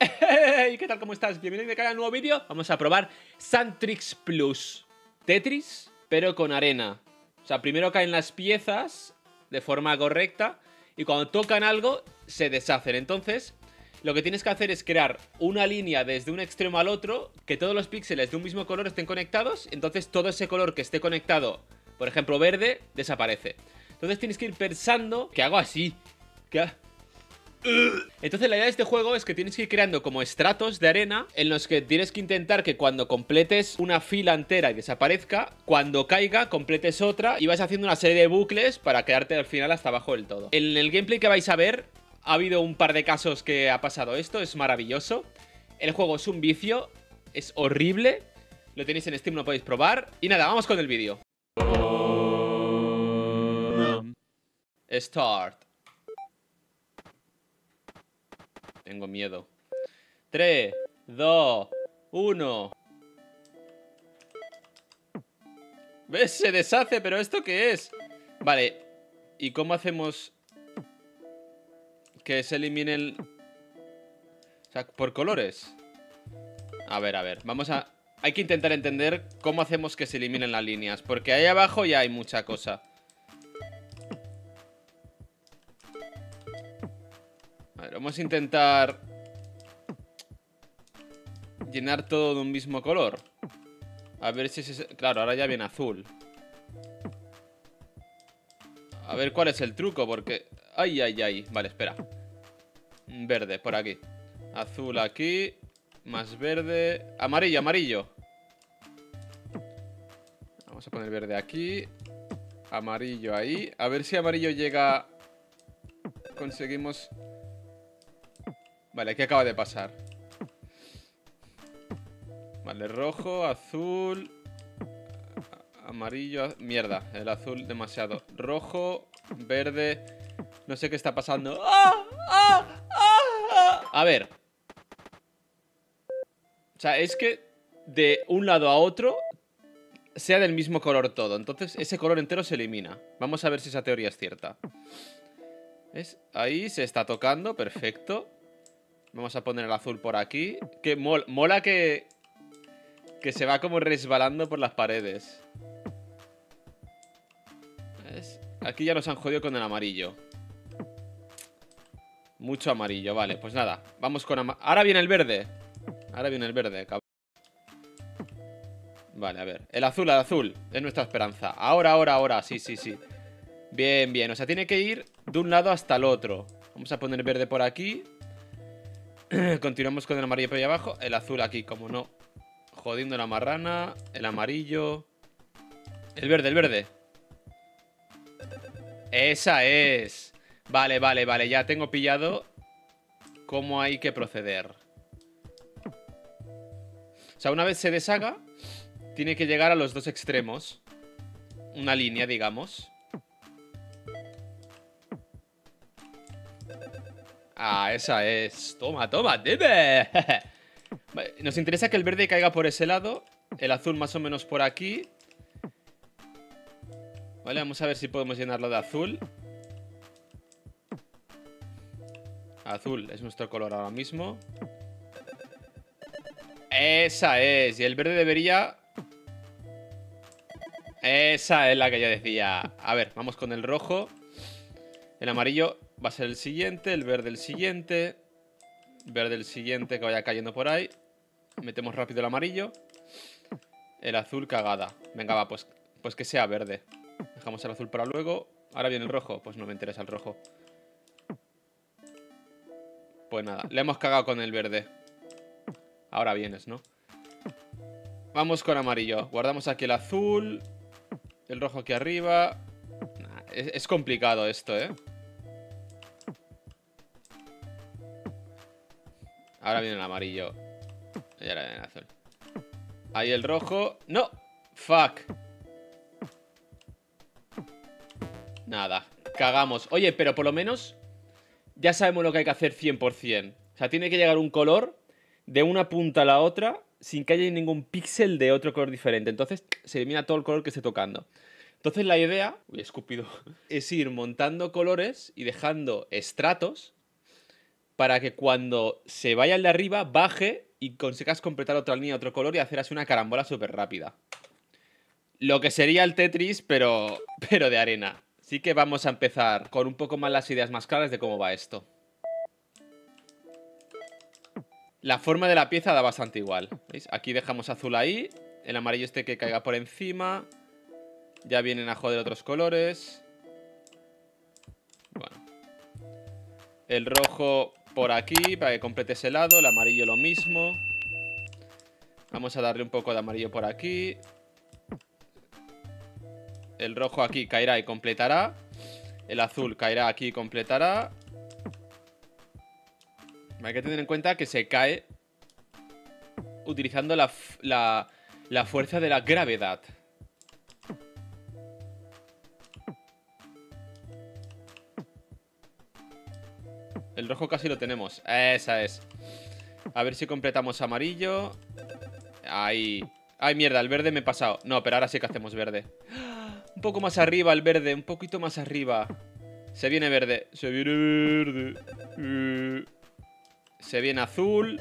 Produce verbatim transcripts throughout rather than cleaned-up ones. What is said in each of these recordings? ¡Hey! ¿Qué tal? ¿Cómo estás? Bienvenido de cara a un nuevo vídeo. Vamos a probar Sandtrix Plus Tetris, pero con arena. O sea, primero caen las piezas de forma correcta y cuando tocan algo se deshacen. Entonces, lo que tienes que hacer es crear una línea desde un extremo al otro, que todos los píxeles de un mismo color estén conectados. Entonces todo ese color que esté conectado, por ejemplo verde, desaparece. Entonces tienes que ir pensando que hago así, que hago... Entonces la idea de este juego es que tienes que ir creando como estratos de arena en los que tienes que intentar que cuando completes una fila entera y desaparezca, cuando caiga completes otra y vas haciendo una serie de bucles para quedarte al final hasta abajo del todo. En el gameplay que vais a ver ha habido un par de casos que ha pasado esto, es maravilloso. El juego es un vicio, es horrible, lo tenéis en Steam, lo podéis probar. Y nada, vamos con el vídeo. Start. Tengo miedo. tres, dos, uno. ¿Ves? Se deshace, pero ¿esto qué es? Vale. ¿Y cómo hacemos que se elimine el...? O sea, por colores. A ver, a ver. Vamos a... Hay que intentar entender cómo hacemos que se eliminen las líneas, porque ahí abajo ya hay mucha cosa. A ver, vamos a intentar llenar todo de un mismo color. A ver si es ese... Claro, ahora ya viene azul. A ver cuál es el truco, porque... Ay, ay, ay. Vale, espera. Verde, por aquí. Azul aquí. Más verde. Amarillo, amarillo. Vamos a poner verde aquí. Amarillo ahí. A ver si amarillo llega... Conseguimos... Vale, aquí acaba de pasar. Vale, rojo, azul, amarillo, mierda, el azul demasiado. Rojo, verde, no sé qué está pasando. ¡Ah! ¡Ah! ¡Ah! ¡Ah! A ver. O sea, es que de un lado a otro sea del mismo color todo. Entonces ese color entero se elimina. Vamos a ver si esa teoría es cierta. ¿Ves? Ahí se está tocando, perfecto. Vamos a poner el azul por aquí. Que mol, mola que... Que se va como resbalando por las paredes. ¿Ves? Aquí ya nos han jodido con el amarillo. Mucho amarillo, vale. Pues nada, vamos con... Ahora viene el verde. Ahora viene el verde, cabrón. Vale, a ver. El azul, el azul. Es nuestra esperanza. Ahora, ahora, ahora. Sí, sí, sí. Bien, bien. O sea, tiene que ir de un lado hasta el otro. Vamos a poner verde por aquí. Continuamos con el amarillo por ahí abajo. El azul aquí, como no. Jodiendo la marrana. El amarillo. El verde, el verde. Esa es. Vale, vale, vale. Ya tengo pillado cómo hay que proceder. O sea, una vez se deshaga, tiene que llegar a los dos extremos. Una línea, digamos. Ah, esa es. Toma, toma, dime. Nos interesa que el verde caiga por ese lado. El azul más o menos por aquí. Vale, vamos a ver si podemos llenarlo de azul. Azul es nuestro color ahora mismo. Esa es. Y el verde debería... Esa es la que yo decía. A ver, vamos con el rojo. El amarillo... Va a ser el siguiente, el verde el siguiente. Verde el siguiente que vaya cayendo por ahí. Metemos rápido el amarillo. El azul cagada. Venga, va, pues, pues que sea verde. Dejamos el azul para luego. Ahora viene el rojo, pues no me interesa el rojo. Pues nada, le hemos cagado con el verde. Ahora vienes, ¿no? Vamos con amarillo. Guardamos aquí el azul. El rojo aquí arriba. Nah, es, es complicado esto, ¿eh? Ahora viene el amarillo. Y ahora viene el azul. Ahí el rojo. ¡No! ¡Fuck! Nada. Cagamos. Oye, pero por lo menos ya sabemos lo que hay que hacer cien por cien. O sea, tiene que llegar un color de una punta a la otra sin que haya ningún píxel de otro color diferente. Entonces se elimina todo el color que esté tocando. Entonces la idea... Uy, escupido. Es ir montando colores y dejando estratos para que cuando se vaya el de arriba baje y consigas completar otra línea, otro color y hacer así una carambola súper rápida. Lo que sería el Tetris, pero, pero de arena. Así que vamos a empezar con un poco más las ideas más claras de cómo va esto. La forma de la pieza da bastante igual. ¿Veis? Aquí dejamos azul ahí. El amarillo este que caiga por encima. Ya vienen a joder otros colores. Bueno. El rojo por aquí para que complete ese lado. El amarillo lo mismo. Vamos a darle un poco de amarillo por aquí. El rojo aquí caerá y completará. El azul caerá aquí y completará. Hay que tener en cuenta que se cae utilizando la, la, la fuerza de la gravedad. El rojo casi lo tenemos. Esa es. A ver si completamos amarillo. Ahí. Ay, mierda, el verde me he pasado. No, pero ahora sí que hacemos verde. Un poco más arriba el verde, un poquito más arriba. Se viene verde. Se viene verde. Se viene azul.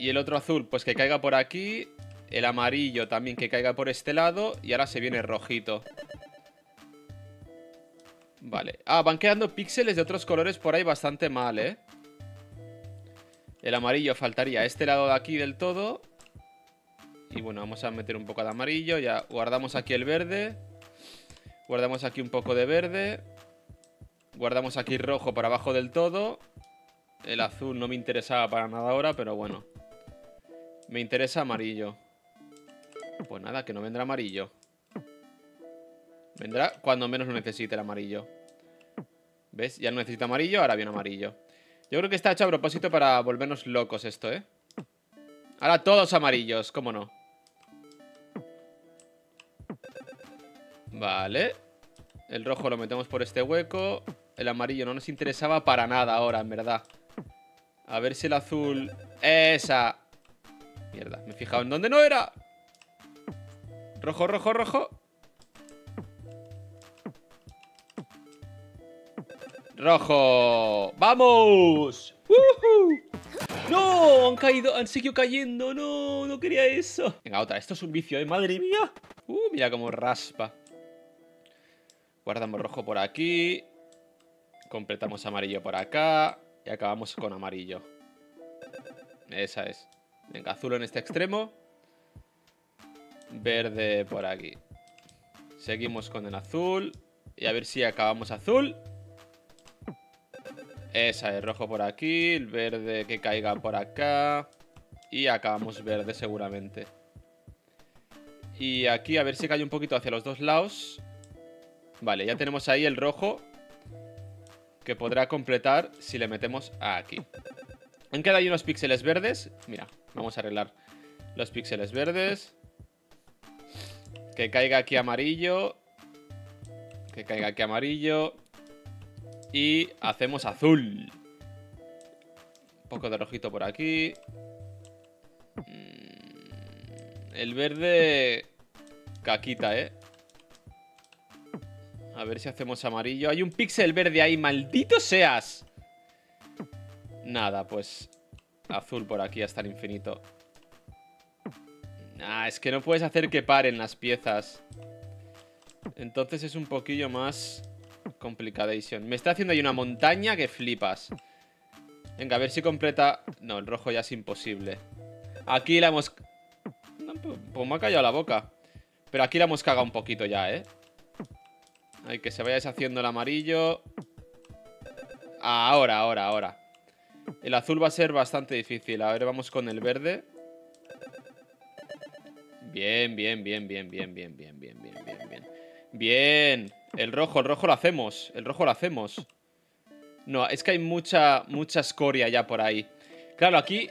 Y el otro azul, pues que caiga por aquí. El amarillo también que caiga por este lado. Y ahora se viene rojito. Vale. Ah, van quedando píxeles de otros colores por ahí bastante mal, ¿eh? El amarillo faltaría a este lado de aquí del todo. Y bueno, vamos a meter un poco de amarillo. Ya guardamos aquí el verde. Guardamos aquí un poco de verde. Guardamos aquí rojo para abajo del todo. El azul no me interesaba para nada ahora, pero bueno. Me interesa amarillo. Pues nada, que no vendrá amarillo. Vendrá cuando menos lo necesite el amarillo. ¿Ves? Ya no necesita amarillo, ahora viene amarillo. Yo creo que está hecho a propósito para volvernos locos esto, ¿eh? Ahora todos amarillos, ¿cómo no? Vale. El rojo lo metemos por este hueco. El amarillo no nos interesaba para nada ahora, en verdad. A ver si el azul... ¡Esa! Mierda, me he fijado en dónde no era. Rojo, rojo, rojo. ¡Rojo! ¡Vamos! ¡Woohoo! ¡No! Han caído, han seguido cayendo. ¡No! No quería eso. Venga, otra. Esto es un vicio, ¿eh? ¡Madre mía! ¡Uh! Mira cómo raspa. Guardamos rojo por aquí. Completamos amarillo por acá. Y acabamos con amarillo. Esa es. Venga, azul en este extremo. Verde por aquí. Seguimos con el azul. Y a ver si acabamos azul. Esa es, rojo por aquí, el verde que caiga por acá. Y acabamos verde seguramente. Y aquí a ver si cae un poquito hacia los dos lados. Vale, ya tenemos ahí el rojo que podrá completar si le metemos aquí. Han quedado ahí unos píxeles verdes. Mira, vamos a arreglar los píxeles verdes. Que caiga aquí amarillo. Que caiga aquí amarillo. Y hacemos azul. Un poco de rojito por aquí. El verde... Caquita, ¿eh? A ver si hacemos amarillo. Hay un píxel verde ahí, maldito seas. Nada, pues... Azul por aquí hasta el infinito. Ah, es que no puedes hacer que paren las piezas. Entonces es un poquillo más... Complicadation. Me está haciendo ahí una montaña que flipas. Venga, a ver si completa... No, el rojo ya es imposible. Aquí la hemos... No, pues me ha callado la boca. Pero aquí la hemos cagado un poquito ya, ¿eh? Hay que se vaya deshaciendo el amarillo. Ahora, ahora, ahora. El azul va a ser bastante difícil. A ver, vamos con el verde. Bien, bien, bien, bien, bien, bien, bien, bien, bien, bien, bien. Bien. El rojo, el rojo lo hacemos. El rojo lo hacemos. No, es que hay mucha, mucha escoria ya por ahí. Claro, aquí...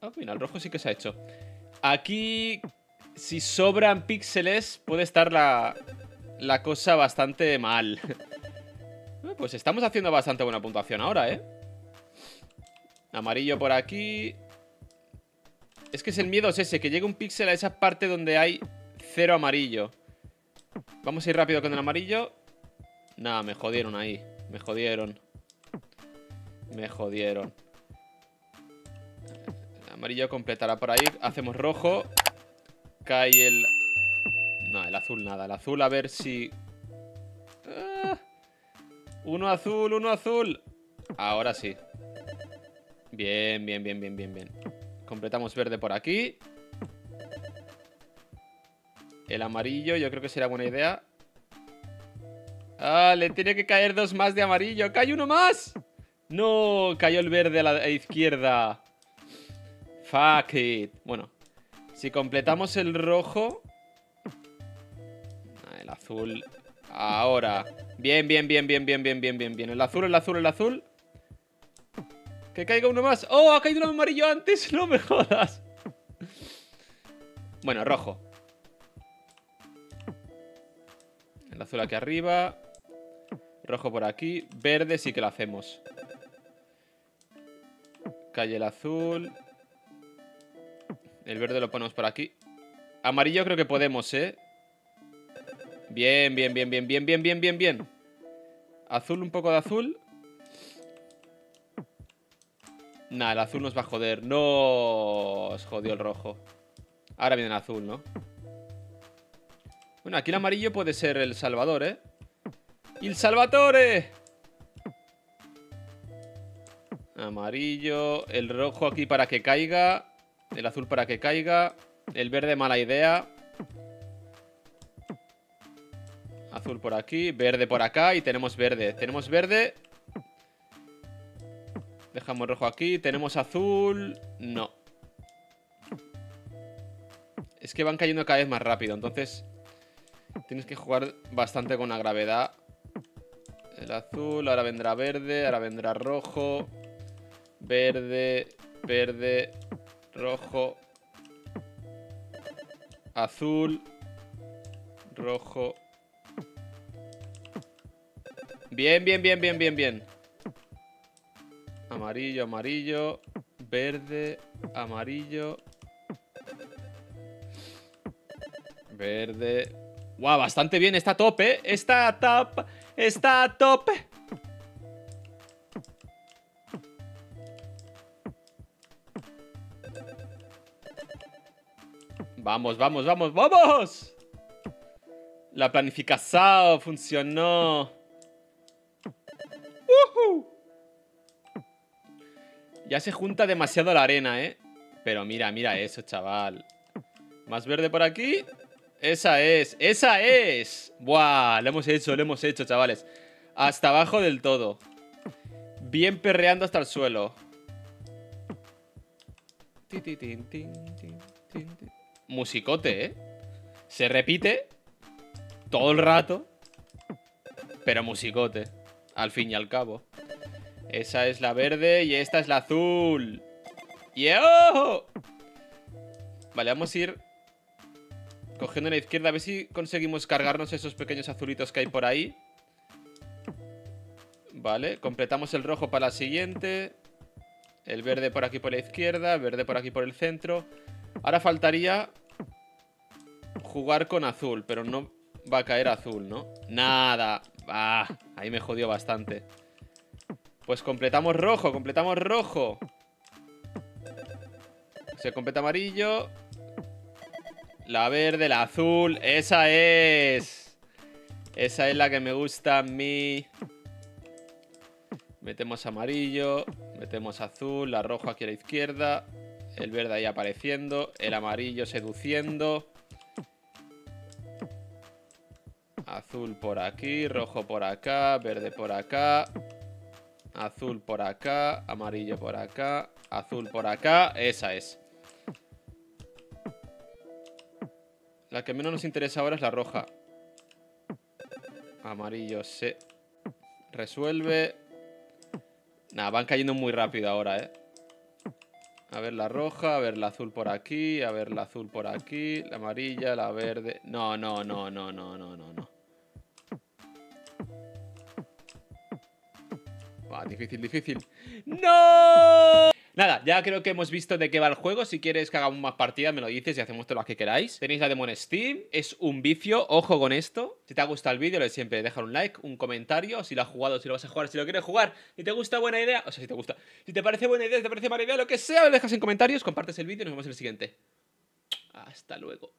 Ah, oh, mira, el rojo sí que se ha hecho. Aquí, si sobran píxeles, puede estar la, la cosa bastante mal. Pues estamos haciendo bastante buena puntuación ahora, ¿eh? Amarillo por aquí. Es que es el miedo es ese, que llegue un píxel a esa parte donde hay cero amarillo. Vamos a ir rápido con el amarillo. Nah, me jodieron ahí. Me jodieron. Me jodieron. Amarillo completará por ahí. Hacemos rojo. Cae el... No, el azul nada. El azul a ver si... Ah. Uno azul, uno azul. Ahora sí. Bien, bien, bien, bien, bien, bien. Completamos verde por aquí. El amarillo yo creo que será buena idea. Ah, le tiene que caer dos más de amarillo. ¡Cae uno más! ¡No! Cayó el verde a la izquierda. Fuck it. Bueno, si completamos el rojo... Ah, el azul... Ahora. Bien, bien, bien, bien, bien, bien, bien, bien, bien. El azul, el azul, el azul. Que caiga uno más. ¡Oh! Ha caído un amarillo antes. No me jodas. Bueno, rojo. El azul aquí arriba. Rojo por aquí. Verde sí que lo hacemos. Cae el azul. El verde lo ponemos por aquí. Amarillo creo que podemos, ¿eh? Bien, bien, bien, bien, bien, bien, bien, bien, bien. Azul, un poco de azul. Nah, el azul nos va a joder. No, os jodió el rojo. Ahora viene el azul, ¿no? Bueno, aquí el amarillo puede ser el salvador, ¿eh? ¡Il Salvatore! Amarillo. El rojo aquí para que caiga. El azul para que caiga. El verde, mala idea. Azul por aquí. Verde por acá. Y tenemos verde. Tenemos verde. Dejamos rojo aquí. Tenemos azul. No. Es que van cayendo cada vez más rápido. Entonces tienes que jugar bastante con la gravedad. El azul. Ahora vendrá verde. Ahora vendrá rojo. Verde. Verde. Rojo. Azul. Rojo. Bien, bien, bien, bien, bien, bien. Amarillo, amarillo, verde, amarillo, verde. ¡Guau! Wow, bastante bien, está top, ¿eh? Está top, está top. Vamos, vamos, vamos, vamos. La planificación funcionó. ¡Woohoo! Ya se junta demasiado la arena, ¿eh? Pero mira, mira eso, chaval. Más verde por aquí. Esa es, esa es. Buah, lo hemos hecho, lo hemos hecho, chavales. Hasta abajo del todo. Bien perreando hasta el suelo. Musicote, ¿eh? Se repite todo el rato. Pero musicote, al fin y al cabo. Esa es la verde y esta es la azul. ¡Yo! Vale, vamos a ir cogiendo a la izquierda. A ver si conseguimos cargarnos esos pequeños azulitos que hay por ahí. Vale, completamos el rojo para la siguiente. El verde por aquí por la izquierda. Verde por aquí por el centro. Ahora faltaría jugar con azul. Pero no va a caer azul, ¿no? Nada. Ah, ahí me jodió bastante. Pues completamos rojo, completamos rojo. Se completa amarillo. La verde, la azul. ¡Esa es! Esa es la que me gusta a mí. Metemos amarillo. Metemos azul. La roja aquí a la izquierda. El verde ahí apareciendo. El amarillo seduciendo. Azul por aquí. Rojo por acá. Verde por acá. Azul por acá, amarillo por acá, azul por acá, esa es. La que menos nos interesa ahora es la roja. Amarillo se resuelve. Nada, van cayendo muy rápido ahora, eh. A ver la roja, a ver la azul por aquí, a ver la azul por aquí, la amarilla, la verde. No, no, no, no, no, no, no, no. Difícil, difícil. ¡No! Nada, ya creo que hemos visto de qué va el juego. Si quieres que hagamos más partidas, me lo dices y hacemos todas las que queráis. Tenéis la demo en Steam, es un vicio, ojo con esto. Si te ha gustado el vídeo, lo de siempre, deja un like, un comentario. Si lo has jugado, si lo vas a jugar, si lo quieres jugar. Si te gusta, buena idea, o sea, si te gusta. Si te parece buena idea, si te parece mala idea, lo que sea, lo dejas en comentarios, compartes el vídeo y nos vemos en el siguiente. Hasta luego.